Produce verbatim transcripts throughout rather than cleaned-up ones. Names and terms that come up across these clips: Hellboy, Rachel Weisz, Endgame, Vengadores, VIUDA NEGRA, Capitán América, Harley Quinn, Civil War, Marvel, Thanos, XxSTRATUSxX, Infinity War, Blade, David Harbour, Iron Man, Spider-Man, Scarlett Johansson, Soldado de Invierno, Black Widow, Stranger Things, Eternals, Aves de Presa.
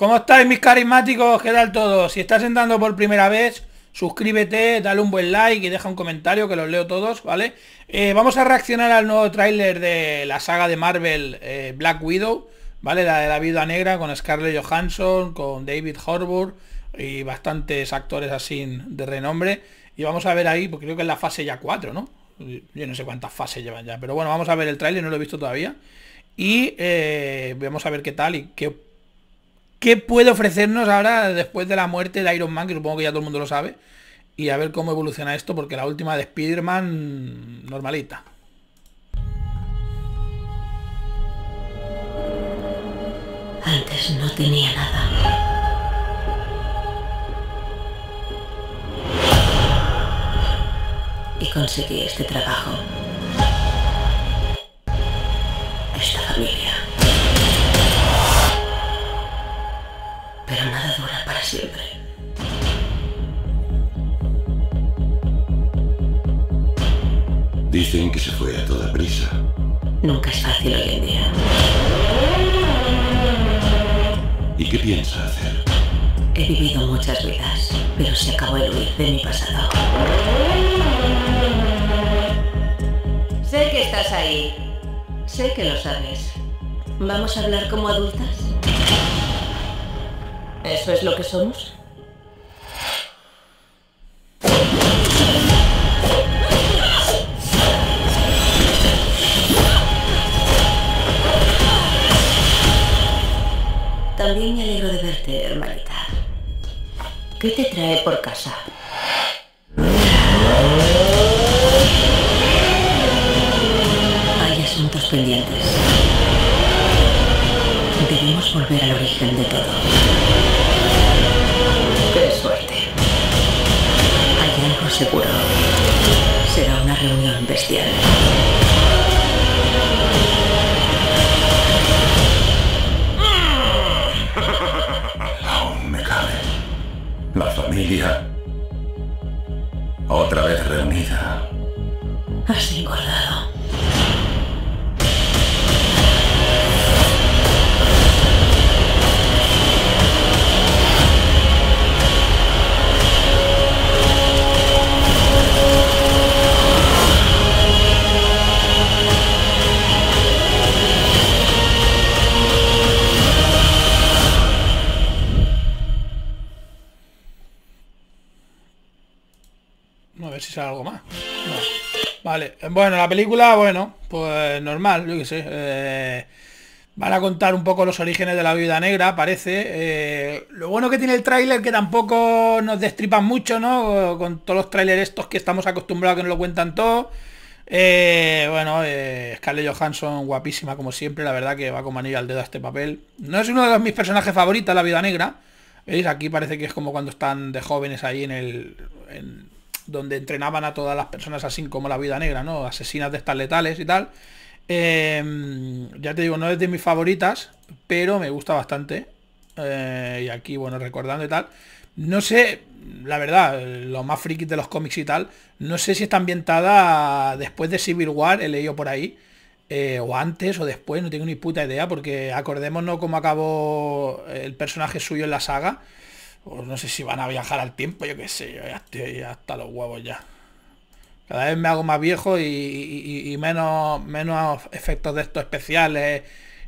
¿Cómo estáis, mis carismáticos? ¿Qué tal todos? Si estás entrando por primera vez, suscríbete, dale un buen like y deja un comentario, que los leo todos, ¿vale? Eh, vamos a reaccionar al nuevo tráiler de la saga de Marvel, eh, Black Widow, ¿vale? La de la Viuda Negra, con Scarlett Johansson, con David Harbour y bastantes actores así de renombre. Y vamos a ver ahí, porque creo que es la fase ya cuatro, ¿no? Yo no sé cuántas fases llevan ya, pero bueno, vamos a ver el tráiler, no lo he visto todavía. Y eh, vamos a ver qué tal y qué, qué puede ofrecernos ahora después de la muerte de Iron Man, que supongo que ya todo el mundo lo sabe. Y a ver cómo evoluciona esto, porque la última de Spider-Man, normalita. Antes no tenía nada. Y conseguí este trabajo, esta familia. Pero nada dura para siempre. Dicen que se fue a toda prisa. Nunca es fácil hoy en día. ¿Y qué piensa hacer? He vivido muchas vidas, pero se acabó el huir de mi pasado. Sé que estás ahí. Sé que lo sabes. ¿Vamos a hablar como adultas? ¿Eso es lo que somos? También me alegro de verte, hermanita. ¿Qué te trae por casa? Pendientes. Debemos volver al origen de todo. ¡Qué suerte! Hay algo seguro. Será una reunión bestial. Aún me cabe. La familia. Otra vez reunida. Has engordado. Si sale algo más. Vale, bueno, la película, bueno, pues normal, yo qué sé. Eh, van a contar un poco los orígenes de la Viuda Negra, parece. Eh, lo bueno que tiene el tráiler, que tampoco nos destripan mucho, ¿no? Con todos los tráilers estos que estamos acostumbrados, que nos lo cuentan todo. Eh, bueno, eh, Scarlett Johansson, guapísima como siempre, la verdad que va con manilla al dedo a este papel. No es uno de los, mis personajes favoritos, la Viuda Negra. ¿Veis? Aquí parece que es como cuando están de jóvenes ahí en el... En, donde entrenaban a todas las personas así como la Viuda Negra, ¿no? Asesinas de estas letales y tal. Eh, ya te digo, no es de mis favoritas, pero me gusta bastante. Eh, y aquí, bueno, recordando y tal. No sé, la verdad, lo más friki de los cómics y tal, no sé si está ambientada después de Civil War, he leído por ahí, eh, o antes o después, no tengo ni puta idea, porque acordémonos cómo acabó el personaje suyo en la saga. Pues no sé si van a viajar al tiempo, yo qué sé, yo ya estoy ya hasta los huevos ya. Cada vez me hago más viejo y, y, y menos, menos efectos de estos especiales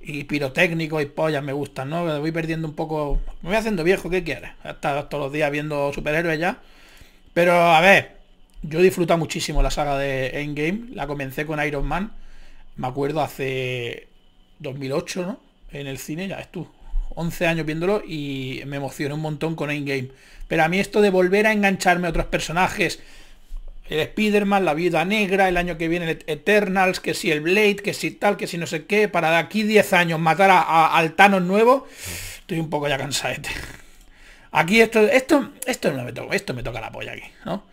y pirotécnicos y pollas me gustan, ¿no? Me voy perdiendo un poco, me voy haciendo viejo, ¿qué quieres? Hasta todos los días viendo superhéroes ya. Pero a ver, yo disfruto muchísimo la saga de Endgame, la comencé con Iron Man, me acuerdo hace dos mil ocho, ¿no? En el cine, ya ves tú. once años viéndolo y me emocioné un montón con Endgame. Pero a mí esto de volver a engancharme a otros personajes, el Spider-Man, la Viuda Negra, el año que viene el Eternals, que si el Blade, que si tal, que si no sé qué, para de aquí diez años matar a, a, al Thanos nuevo, estoy un poco ya cansadete. Aquí esto, esto, esto no me toca, esto me toca la polla aquí, ¿no?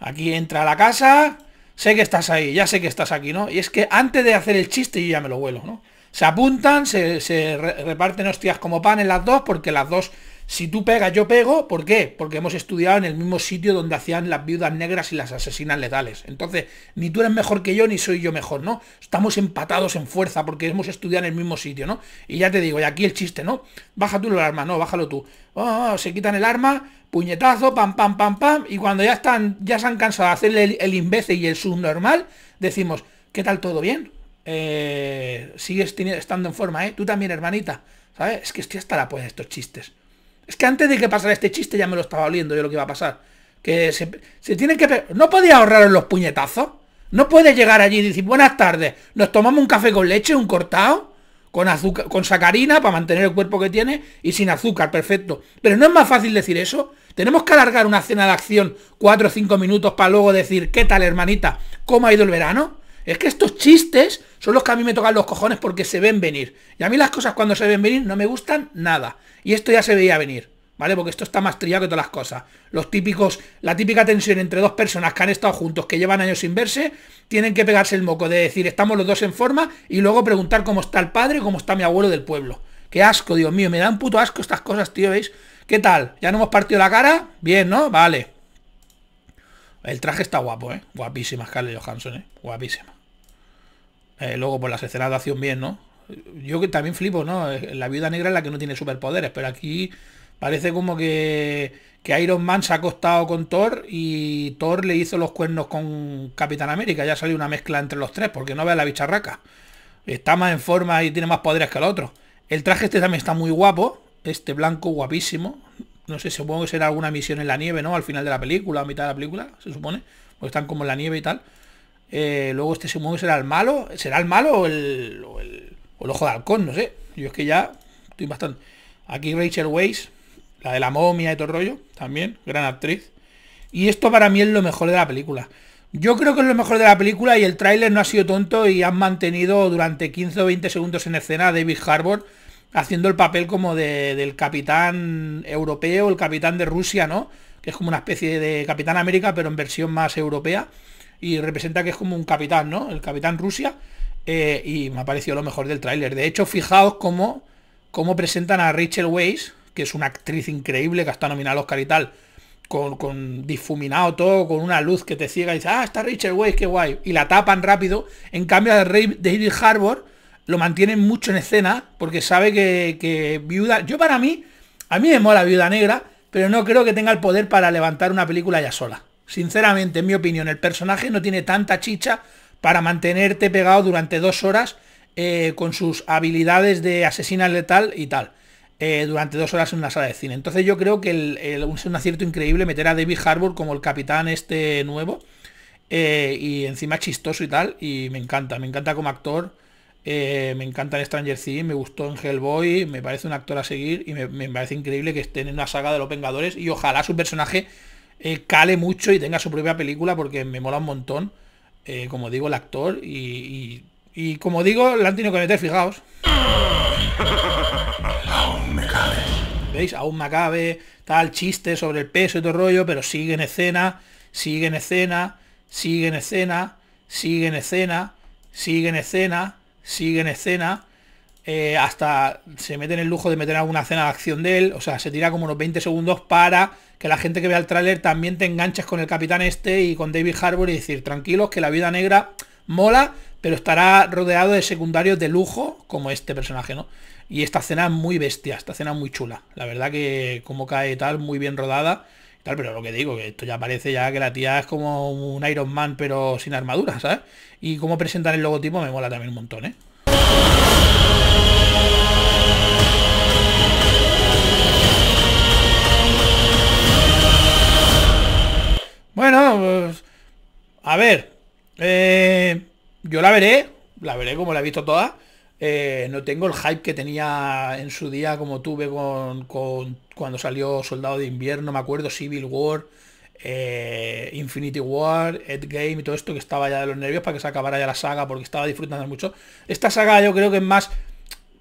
Aquí entra a la casa, sé que estás ahí, ya sé que estás aquí, ¿no? Y es que antes de hacer el chiste yo ya me lo vuelo, ¿no? Se apuntan, se, se reparten hostias como pan en las dos, porque las dos Si tú pegas, yo pego. ¿Por qué? Porque hemos estudiado en el mismo sitio donde hacían las viudas negras y las asesinas letales. Entonces, ni tú eres mejor que yo, ni soy yo mejor, ¿no? Estamos empatados en fuerza porque hemos estudiado en el mismo sitio, ¿no? Y ya te digo, y aquí el chiste, ¿no? Baja tú el arma, no, bájalo tú. Oh, se quitan el arma, puñetazo, pam, pam, pam, pam. Y cuando ya están, ya se han cansado de hacerle el, el imbécil y el subnormal, decimos, ¿qué tal? ¿Todo bien? Eh, sigues estando en forma, ¿eh? Tú también, hermanita, ¿sabes? Es que estoy hasta la polla de estos chistes. Es que antes de que pasara este chiste ya me lo estaba oliendo yo lo que iba a pasar. Que se, se tienen que... ¿No podía ahorraros los puñetazos? ¿No puede llegar allí y decir, buenas tardes, nos tomamos un café con leche, un cortado, con azúcar, con sacarina para mantener el cuerpo que tiene y sin azúcar, perfecto? Pero ¿no es más fácil decir eso? Tenemos que alargar una cena de acción cuatro o cinco minutos para luego decir, ¿qué tal, hermanita? ¿Cómo ha ido el verano? Es que estos chistes son los que a mí me tocan los cojones porque se ven venir. Y a mí las cosas cuando se ven venir no me gustan nada. Y esto ya se veía venir, ¿vale? Porque esto está más trillado que todas las cosas. Los típicos, la típica tensión entre dos personas que han estado juntos, que llevan años sin verse, tienen que pegarse el moco de decir, estamos los dos en forma, y luego preguntar cómo está el padre, cómo está mi abuelo del pueblo. Qué asco, Dios mío, me da un puto asco estas cosas, tío, ¿veis? ¿Qué tal? ¿Ya no hemos partido la cara? Bien, ¿no? Vale. El traje está guapo, ¿eh? Guapísima Scarlett Johansson, ¿eh? Guapísima. Eh, luego por las escenas de acción bien, ¿no? Yo que también flipo, ¿no? La viuda negra es la que no tiene superpoderes, pero aquí parece como que, que Iron Man se ha acostado con Thor y Thor le hizo los cuernos con Capitán América. Ya salió una mezcla entre los tres, porque no veas la bicharraca. Está más en forma y tiene más poderes que el otro. El traje este también está muy guapo, este blanco guapísimo. No sé, supongo que será alguna misión en la nieve, ¿no? Al final de la película, a mitad de la película, se supone. Porque están como en la nieve y tal. Eh, luego este supongo que será el malo. ¿Será el malo o el, o el, o el ojo de halcón? No sé. Yo es que ya estoy bastante... Aquí Rachel Weisz, la de la momia y todo el rollo, también, gran actriz. Y esto para mí es lo mejor de la película. Yo creo que es lo mejor de la película y el tráiler no ha sido tonto y han mantenido durante quince o veinte segundos en escena a David Harbour haciendo el papel como de, del capitán europeo, el capitán de Rusia, ¿no? Que es como una especie de Capitán América, pero en versión más europea. Y representa que es como un capitán, ¿no? El Capitán Rusia. Eh, y me ha parecido lo mejor del tráiler. De hecho, fijaos cómo, cómo presentan a Rachel Weisz, que es una actriz increíble, que está nominada al Oscar y tal, con, con difuminado todo, con una luz que te ciega y dice, ah, está Rachel Weisz, qué guay. Y la tapan rápido. En cambio, a David Harbour lo mantienen mucho en escena porque sabe que, que viuda... Yo para mí, a mí me mola Viuda Negra, pero no creo que tenga el poder para levantar una película ya sola. Sinceramente, en mi opinión, el personaje no tiene tanta chicha para mantenerte pegado durante dos horas eh, con sus habilidades de asesina letal y tal. Eh, durante dos horas en una sala de cine. Entonces yo creo que el, el, es un acierto increíble meter a David Harbour como el capitán este nuevo. Eh, y encima chistoso y tal. Y me encanta, me encanta como actor. Eh, me encanta en Stranger Things, me gustó en Hellboy, me parece un actor a seguir y me, me parece increíble que esté en una saga de los Vengadores y ojalá su personaje eh, cale mucho y tenga su propia película porque me mola un montón, eh, como digo, el actor y, y, y como digo, la han tenido que meter, fijaos. Aún me cabe. ¿Veis? Aún me cabe, tal chiste sobre el peso y todo el rollo, pero sigue en escena, sigue en escena, sigue en escena, sigue en escena, sigue en escena. Sigue en escena, eh, hasta se mete en el lujo de meter alguna escena de acción de él. O sea, se tira como unos veinte segundos para que la gente que vea el tráiler también te enganches con el capitán este y con David Harbour y decir, tranquilos, que la vida negra mola, pero estará rodeado de secundarios de lujo como este personaje, ¿no? Y esta escena es muy bestia, esta escena es muy chula. La verdad que como cae y tal, muy bien rodada y tal, pero lo que digo, que esto ya parece ya que la tía es como un Iron Man, pero sin armadura, ¿sabes? Y como presentan el logotipo me mola también un montón, ¿eh? Bueno, pues, a ver, eh, yo la veré, la veré como la he visto toda. Eh, no tengo el hype que tenía en su día como tuve con, con cuando salió Soldado de Invierno, me acuerdo, Civil War, eh, Infinity War, Endgame y todo esto, que estaba ya de los nervios para que se acabara ya la saga porque estaba disfrutando mucho. Esta saga yo creo que es más...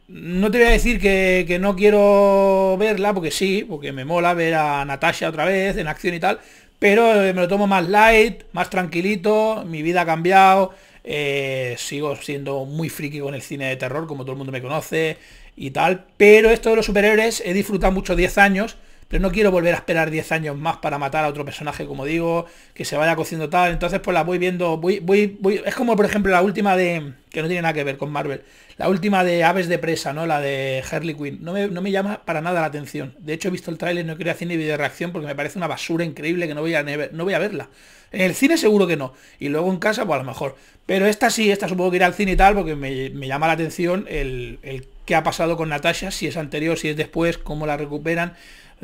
No te voy a decir que, que no quiero verla, porque sí, porque me mola ver a Natasha otra vez en acción y tal, pero me lo tomo más light, más tranquilito, mi vida ha cambiado... Eh, sigo siendo muy friki con el cine de terror, como todo el mundo me conoce y tal, pero esto de los superhéroes he disfrutado mucho diez años Pero no quiero volver a esperar diez años más para matar a otro personaje, como digo, que se vaya cociendo tal. Entonces pues la voy viendo, voy, voy, voy. Es como por ejemplo la última de, que no tiene nada que ver con Marvel, la última de Aves de Presa, ¿no? La de Harley Quinn. No me, no me llama para nada la atención. De hecho he visto el tráiler, no quería hacer ni video de reacción porque me parece una basura increíble que no voy a, no voy a verla. En el cine seguro que no. Y luego en casa, pues a lo mejor. Pero esta sí, esta supongo que irá al cine y tal, porque me, me llama la atención el, el qué ha pasado con Natasha, si es anterior, si es después, cómo la recuperan,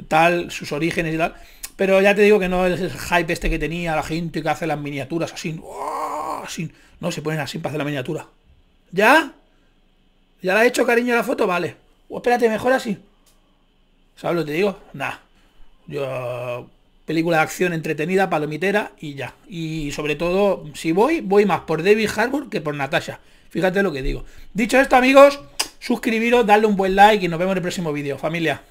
tal, sus orígenes y tal. Pero ya te digo que no es el hype este que tenía la gente que hace las miniaturas así. ¡Oh! Así. No, se ponen así para hacer la miniatura. ¿Ya? ¿Ya la he hecho, cariño, la foto? Vale. O espérate, mejor así. ¿Sabes lo que te digo? Nah. Yo... película de acción entretenida, palomitera y ya. Y sobre todo, si voy, voy más por David Harbour que por Natasha. Fíjate lo que digo. Dicho esto, amigos, suscribiros, darle un buen like y nos vemos en el próximo vídeo, familia.